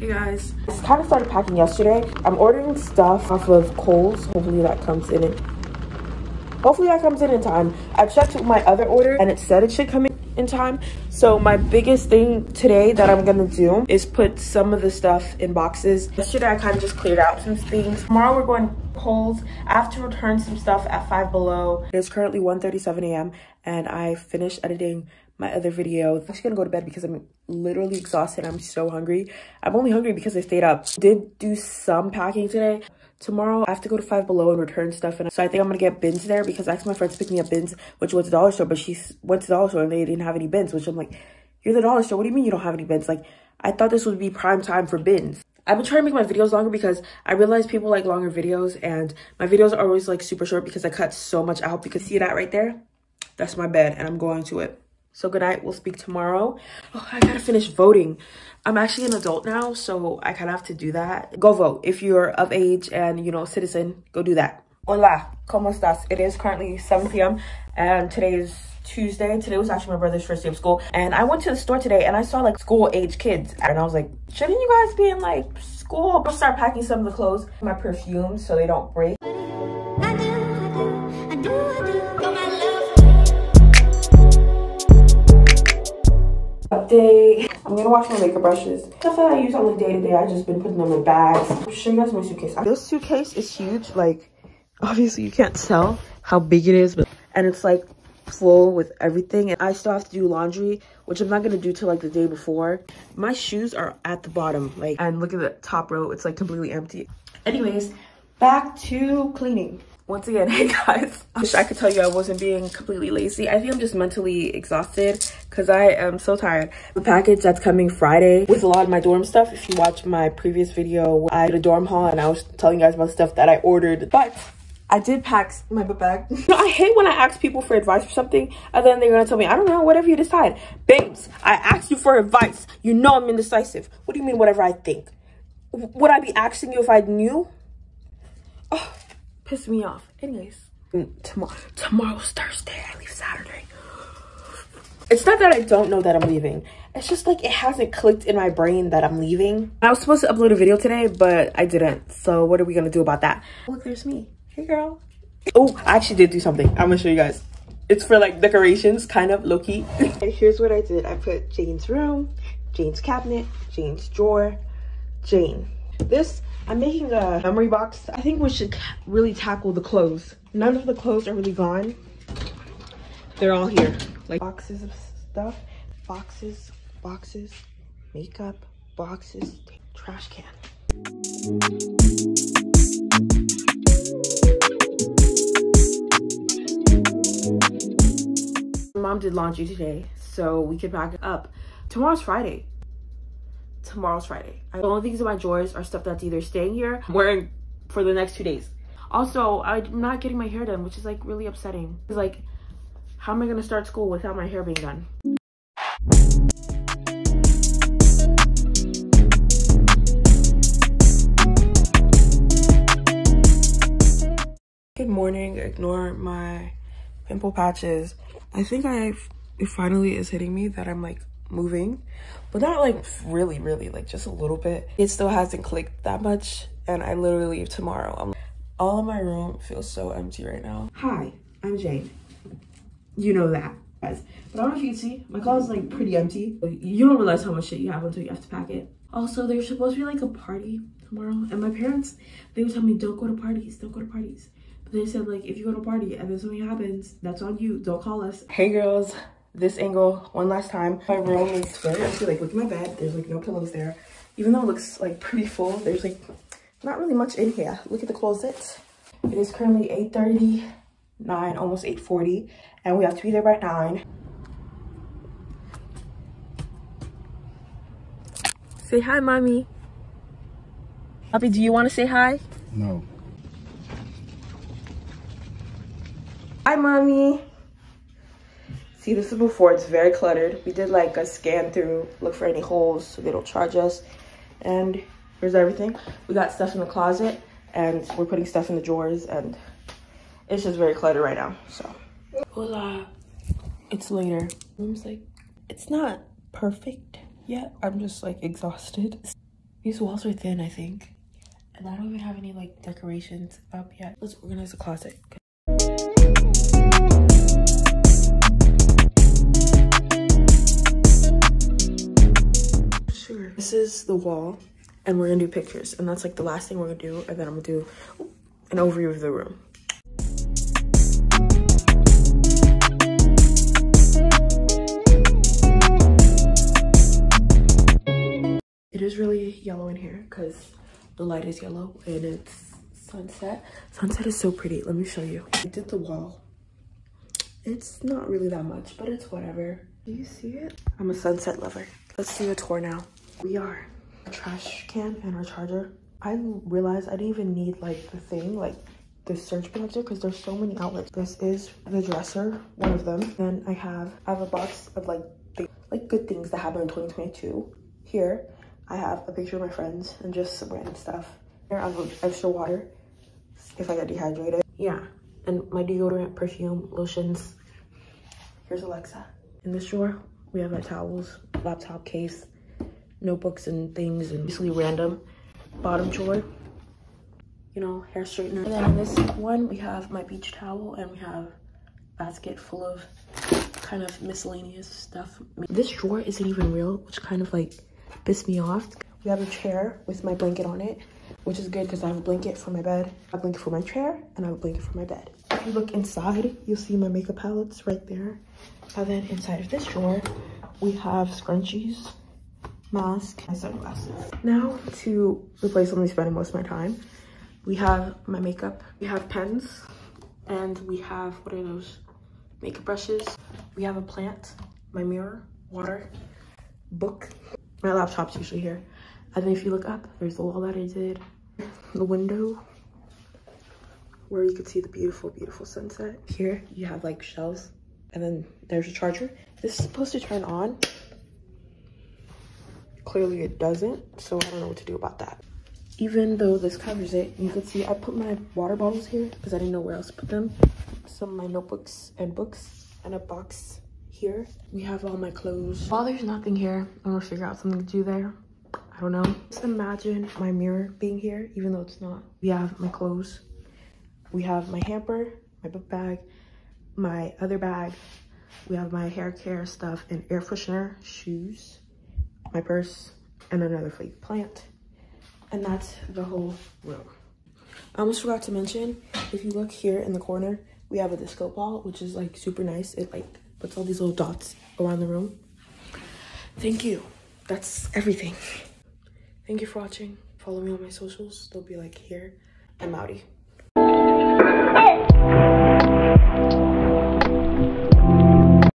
You guys, I kind of started packing yesterday. I'm ordering stuff off of Kohl's. Hopefully that comes in time. I checked my other order and it said it should come in time. So my biggest thing today that I'm gonna do is put some of the stuff in boxes. Yesterday I kind of just cleared out some things. Tomorrow we're going to Kohl's. I have to return some stuff at Five Below. It's currently 1:37 a.m. and I finished editing my other video. I'm actually gonna go to bed because I'm literally exhausted. I'm so hungry. I'm only hungry because I stayed up. Did do some packing today. Tomorrow I have to go to Five Below and return stuff, and so I think I'm gonna get bins there because I asked my friend to pick me up bins, which was the dollar store, but she went to the dollar store and they didn't have any bins, which I'm like, you're the dollar store, what do you mean you don't have any bins? Like, I thought this would be prime time for bins. I've been trying to make my videos longer because I realize people like longer videos, and my videos are always like super short because I cut so much out. Because see that right there? That's my bed and I'm going to it. So good night, we'll speak tomorrow. Oh, I gotta finish voting. I'm actually an adult now, so I kind of have to do that. Go vote if you're of age and, you know, citizen, go do that. Hola, ¿cómo estás? It is currently 7 p.m. and today is Tuesday. Today was actually my brother's first day of school. And I went to the store today and I saw like school age kids. And I was like, shouldn't you guys be in like school? I'll start packing some of the clothes, my perfume so they don't break. Day. I'm gonna wash my makeup brushes. Stuff that I use on the day to day, I've just been putting them in bags. I'll show you guys my suitcase. This suitcase is huge. Like, obviously you can't tell how big it is, but and it's like full with everything. And I still have to do laundry, which I'm not gonna do till like the day before. My shoes are at the bottom, like, and look at the top row, it's like completely empty. Anyways, back to cleaning. Once again, hey guys, I wish I could tell you I wasn't being completely lazy. I think I'm just mentally exhausted because I am so tired. The package that's coming Friday with a lot of my dorm stuff. If you watch my previous video, I did a dorm haul and I was telling you guys about stuff that I ordered. But I did pack my book bag. You know, I hate when I ask people for advice for something and then they're going to tell me, I don't know, whatever you decide. Babes, I asked you for advice. You know I'm indecisive. What do you mean whatever I think? Would I be asking you if I knew? Oh. Piss me off. Anyways, tomorrow's Thursday. I leave Saturday. It's not that I don't know that I'm leaving. It's just like it hasn't clicked in my brain that I'm leaving. I was supposed to upload a video today, but I didn't. So what are we gonna do about that? Look, there's me. Hey, girl. Oh, I actually did do something. I'm gonna show you guys. It's for like decorations, kind of low-key. Here's what I did. I put Jane's room, Jane's cabinet, Jane's drawer, Jane. This, I'm making a memory box. I think we should really tackle the clothes. None of the clothes are really gone. They're all here. Like boxes of stuff, boxes, boxes, makeup, boxes, trash can. Mom did laundry today, so we could pack it up. Tomorrow's Friday. Tomorrow's Friday. The only things in my drawers are stuff that's either staying here, wearing for the next 2 days. Also, I'm not getting my hair done, which is like really upsetting. It's like, how am I gonna start school without my hair being done? Good morning. Ignore my pimple patches. I think it finally is hitting me that I'm like moving, but not like really, like just a little bit. It still hasn't clicked that much, and I literally leave tomorrow. All of my room feels so empty right now. Hi, I'm Jane. You know that, guys. But I don't know if you can see, my closet's like pretty empty. You don't realize how much shit you have until you have to pack it. Also, there's supposed to be like a party tomorrow, and my parents, they would tell me, don't go to parties, don't go to parties. But they said like, if you go to a party and then something happens, that's on you, don't call us. Hey girls. This angle one last time. My room is split. Actually, like, look at my bed. There's like no pillows there, even though it looks like pretty full. There's like not really much in here. Look at the closet. It is currently 8:39, almost 8:40, and we have to be there by 9. Say hi, mommy. Puppy, do you want to say hi? No. Hi, mommy. See, this is before, it's very cluttered. We did like a scan through, look for any holes so they don't charge us. And here's everything. We got stuff in the closet and we're putting stuff in the drawers, and it's just very cluttered right now, so. Hola, it's later. Room's like, it's not perfect yet. I'm just like exhausted. These walls are thin, I think. And I don't even have any like decorations up yet. Let's organize the closet. Sure. This is the wall, and we're gonna do pictures. And that's like the last thing we're gonna do. And then I'm gonna do an overview of the room. It is really yellow in here because the light is yellow and it's sunset. Sunset is so pretty. Let me show you. I did the wall. It's not really that much, but it's whatever. Do you see it? I'm a sunset lover. Let's do a tour now. We are a trash can and our charger. I realized I didn't even need like the thing, like the surge protector, because there's so many outlets. This is the dresser, one of them. Then I have a box of like good things that happened in 2022 here. I have a picture of my friends and just some random stuff. Here I have extra water if I get dehydrated. Yeah, and my deodorant, perfume, lotions. Here's Alexa. In this drawer, we have our towels, laptop case, notebooks and things, and basically random. Bottom drawer, you know, hair straightener. And then in this one, we have my beach towel and we have a basket full of kind of miscellaneous stuff. This drawer isn't even real, which kind of like pissed me off. We have a chair with my blanket on it, which is good because I have a blanket for my bed, a blanket for my chair, and I have a blanket for my bed. If you look inside, you'll see my makeup palettes right there. And then inside of this drawer, we have scrunchies, mask, and sunglasses. Now to the place I'm spending most of my time. We have my makeup, we have pens, and we have, what are those? Makeup brushes. We have a plant, my mirror, water, book. My laptop's usually here. And then if you look up, there's the wall that I did. The window where you could see the beautiful, beautiful sunset. Here you have like shelves and then there's a charger. This is supposed to turn on. Clearly it doesn't, so I don't know what to do about that. Even though this covers it, you could see I put my water bottles here because I didn't know where else to put them. Some of my notebooks and books and a box. Here we have all my clothes. While there's nothing here, I'm gonna figure out something to do there. I don't know. Just imagine my mirror being here, even though it's not. We have my clothes. We have my hamper, my book bag, my other bag. We have my hair care stuff and air freshener, shoes, my purse, and another fake plant. And that's the whole room. I almost forgot to mention, if you look here in the corner, we have a disco ball, which is like super nice. It like puts all these little dots around the room. Thank you. That's everything. Thank you for watching. Follow me on my socials. They'll be like here. I'm outie.